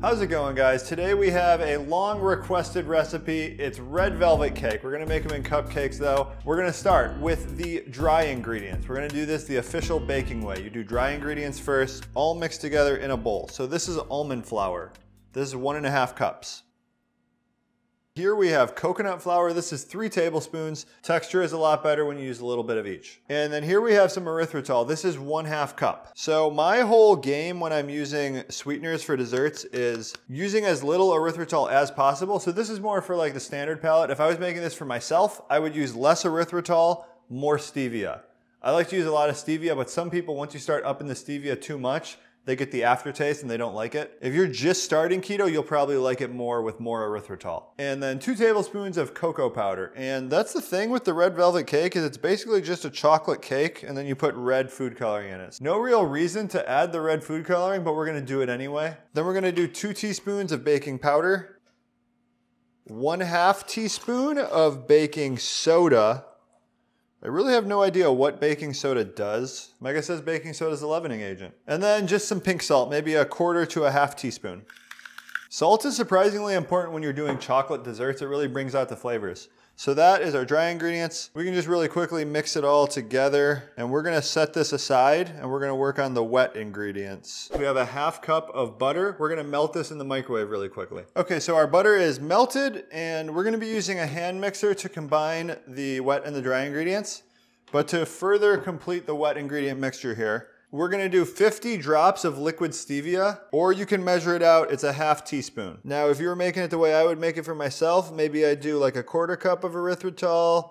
How's it going, guys? Today we have a long requested recipe. It's red velvet cake. We're gonna make them in cupcakes though. We're gonna start with the dry ingredients. We're gonna do this the official baking way. You do dry ingredients first, all mixed together in a bowl. So this is almond flour. This is 1.5 cups. Here we have coconut flour. This is 3 tablespoons. Texture is a lot better when you use a little bit of each. And then here we have some erythritol. This is 1/2 cup. So my whole game when I'm using sweeteners for desserts is using as little erythritol as possible. So this is more for like the standard palate. If I was making this for myself, I would use less erythritol, more stevia. I like to use a lot of stevia, but some people, once you start upping the stevia too much, they get the aftertaste and they don't like it. If you're just starting keto, you'll probably like it more with more erythritol. And then 2 tablespoons of cocoa powder. And that's the thing with the red velvet cake is it's basically just a chocolate cake and then you put red food coloring in it. No real reason to add the red food coloring, but we're gonna do it anyway. Then we're gonna do 2 teaspoons of baking powder, 1/2 teaspoon of baking soda. I really have no idea what baking soda does. Micah says baking soda is a leavening agent. And then just some pink salt, maybe 1/4 to 1/2 teaspoon. Salt is surprisingly important when you're doing chocolate desserts. It really brings out the flavors. So that is our dry ingredients. We can just really quickly mix it all together and we're gonna set this aside and we're gonna work on the wet ingredients. We have 1/2 cup of butter. We're gonna melt this in the microwave really quickly. Okay, so our butter is melted and we're gonna be using a hand mixer to combine the wet and the dry ingredients. But to further complete the wet ingredient mixture here, we're gonna do 50 drops of liquid stevia, or you can measure it out, it's 1/2 teaspoon. Now, if you were making it the way I would make it for myself, maybe I'd do like 1/4 cup of erythritol,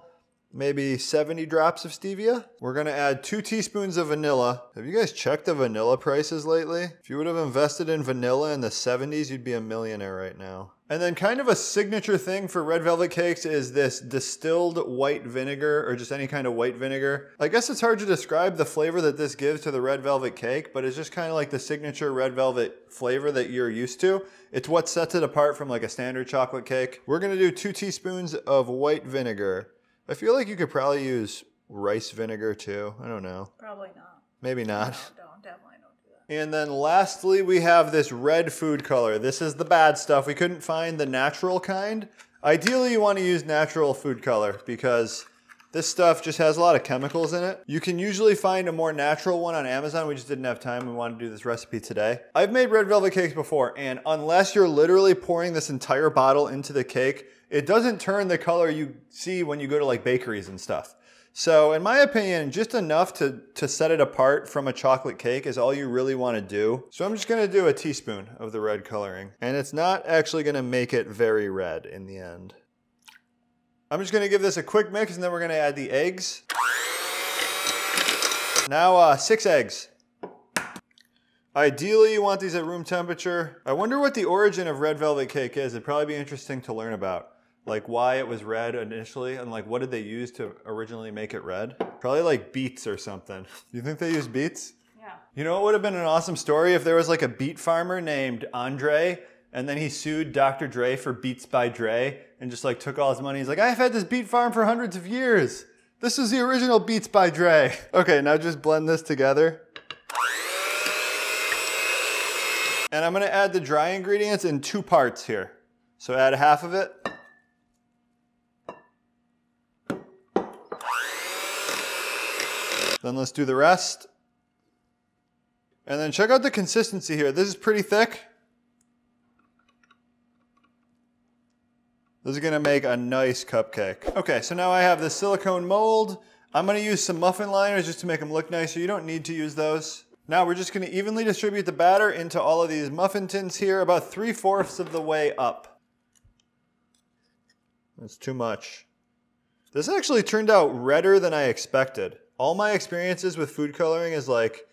maybe 70 drops of stevia. We're gonna add 2 teaspoons of vanilla. Have you guys checked the vanilla prices lately? If you would have invested in vanilla in the 70s, you'd be a millionaire right now. And then kind of a signature thing for red velvet cakes is this distilled white vinegar or just any kind of white vinegar. I guess it's hard to describe the flavor that this gives to the red velvet cake, but it's just kind of like the signature red velvet flavor that you're used to. It's what sets it apart from like a standard chocolate cake. We're gonna do 2 teaspoons of white vinegar. I feel like you could probably use rice vinegar too. I don't know. Probably not. Maybe not. No, don't, definitely don't do that. And then lastly, we have this red food color. This is the bad stuff. We couldn't find the natural kind. Ideally, you want to use natural food color because this stuff just has a lot of chemicals in it. You can usually find a more natural one on Amazon. We just didn't have time. We wanted to do this recipe today. I've made red velvet cakes before, and unless you're literally pouring this entire bottle into the cake, it doesn't turn the color you see when you go to like bakeries and stuff. So in my opinion, just enough to set it apart from a chocolate cake is all you really want to do. So I'm just going to do 1 teaspoon of the red coloring, and it's not actually going to make it very red in the end. I'm just gonna give this a quick mix and then we're gonna add the eggs. Now 6 eggs. Ideally you want these at room temperature. I wonder what the origin of red velvet cake is. It'd probably be interesting to learn about. Like why it was red initially and like what did they use to originally make it red? Probably like beets or something. Do you think they used beets? Yeah. You know what would have been an awesome story if there was like a beet farmer named Andre and then he sued Dr. Dre for Beats by Dre and just like took all his money. He's like, I've had this beet farm for hundreds of years. This is the original Beats by Dre. Okay, now just blend this together. And I'm gonna add the dry ingredients in 2 parts here. So add 1/2 of it. Then let's do the rest. And then check out the consistency here. This is pretty thick. This is gonna make a nice cupcake. Okay, so now I have this silicone mold. I'm gonna use some muffin liners just to make them look nicer. You don't need to use those. Now we're just gonna evenly distribute the batter into all of these muffin tins here, about 3/4 of the way up. That's too much. This actually turned out redder than I expected. All my experiences with food coloring is like,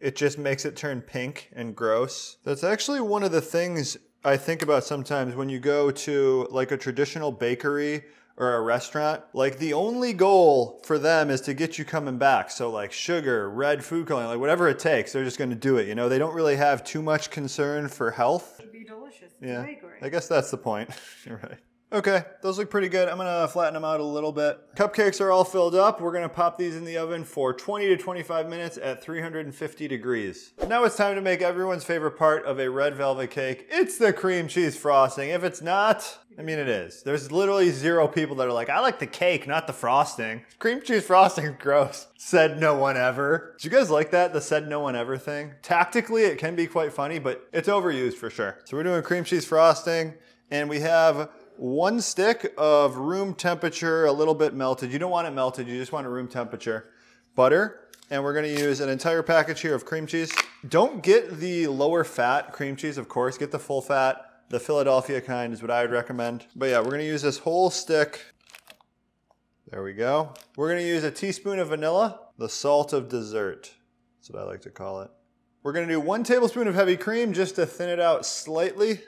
it just makes it turn pink and gross. That's actually one of the things I think about sometimes when you go to like a traditional bakery or a restaurant, like the only goal for them is to get you coming back. So like sugar, red food coloring, like whatever it takes, they're just gonna do it. You know, they don't really have too much concern for health. It'd be delicious. Yeah, bakery. I guess that's the point. You're right. Okay, those look pretty good. I'm gonna flatten them out a little bit. Cupcakes are all filled up. We're gonna pop these in the oven for 20 to 25 minutes at 350 degrees. Now it's time to make everyone's favorite part of a red velvet cake. It's the cream cheese frosting. If it's not, I mean it is. There's literally zero people that are like, I like the cake, not the frosting. Cream cheese frosting is gross. Said no one ever. Did you guys like that? The said no one ever thing? Tactically, it can be quite funny, but it's overused for sure. So we're doing cream cheese frosting, and we have one stick of room temperature, a little bit melted. You don't want it melted, you just want it room temperature. Butter, and we're gonna use an entire package here of cream cheese. Don't get the lower fat cream cheese, of course, get the full fat. The Philadelphia kind is what I would recommend. But yeah, we're gonna use this whole stick. There we go. We're gonna use a teaspoon of vanilla, the salt of dessert. That's what I like to call it. We're gonna do 1 tablespoon of heavy cream just to thin it out slightly.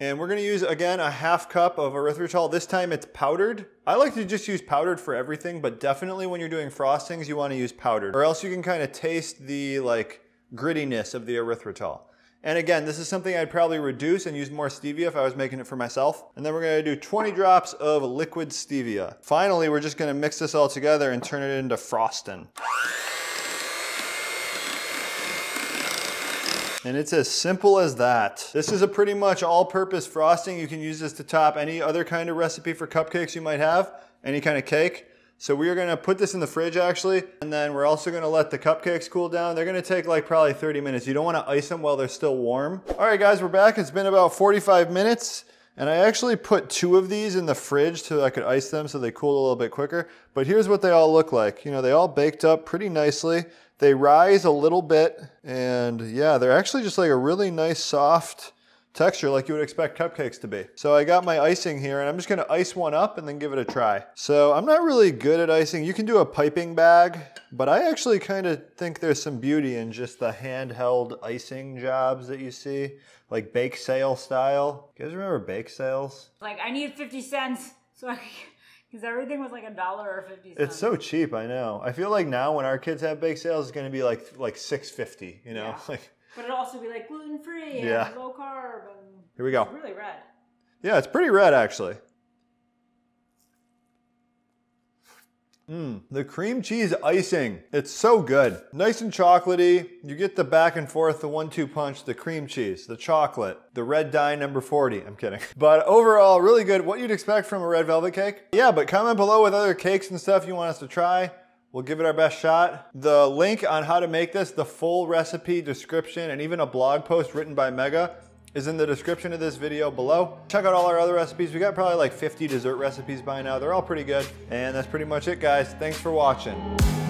And we're gonna use, again, a 1/2 cup of erythritol. This time it's powdered. I like to just use powdered for everything, but definitely when you're doing frostings, you wanna use powdered, or else you can kind of taste the like grittiness of the erythritol. And again, this is something I'd probably reduce and use more stevia if I was making it for myself. And then we're gonna do 20 drops of liquid stevia. Finally, we're just gonna mix this all together and turn it into frosting. And it's as simple as that. This is a pretty much all-purpose frosting. You can use this to top any other kind of recipe for cupcakes you might have, any kind of cake. So we are gonna put this in the fridge actually, and then we're also gonna let the cupcakes cool down. They're gonna take like probably 30 minutes. You don't wanna ice them while they're still warm. All right guys, we're back. It's been about 45 minutes. And I actually put 2 of these in the fridge so I could ice them so they cooled a little bit quicker. But here's what they all look like. You know, they all baked up pretty nicely. They rise a little bit, and yeah, they're actually just like a really nice soft texture like you would expect cupcakes to be. So I got my icing here, and I'm just gonna ice one up and then give it a try. So I'm not really good at icing. You can do a piping bag, but I actually kind of think there's some beauty in just the handheld icing jobs that you see, like bake sale style. You guys remember bake sales? Like, I need 50 cents, so I can... Because everything was like $1.50. It's so cheap, I know. I feel like now when our kids have bake sales, it's gonna be like $6.50, you know? Yeah. Like, but it'll also be like gluten-free and yeah, low carb. And here we go. It's really red. Yeah, it's pretty red actually. The cream cheese icing. It's so good. Nice and chocolatey. You get the back and forth, the 1-2 punch, the cream cheese, the chocolate, the red dye number 40. I'm kidding. But overall, really good. What you'd expect from a red velvet cake. Yeah, but comment below with other cakes and stuff you want us to try. We'll give it our best shot. The link on how to make this, the full recipe description, and even a blog post written by Megha is in the description of this video below. Check out all our other recipes. We got probably like 50 dessert recipes by now. They're all pretty good. And that's pretty much it, guys. Thanks for watching.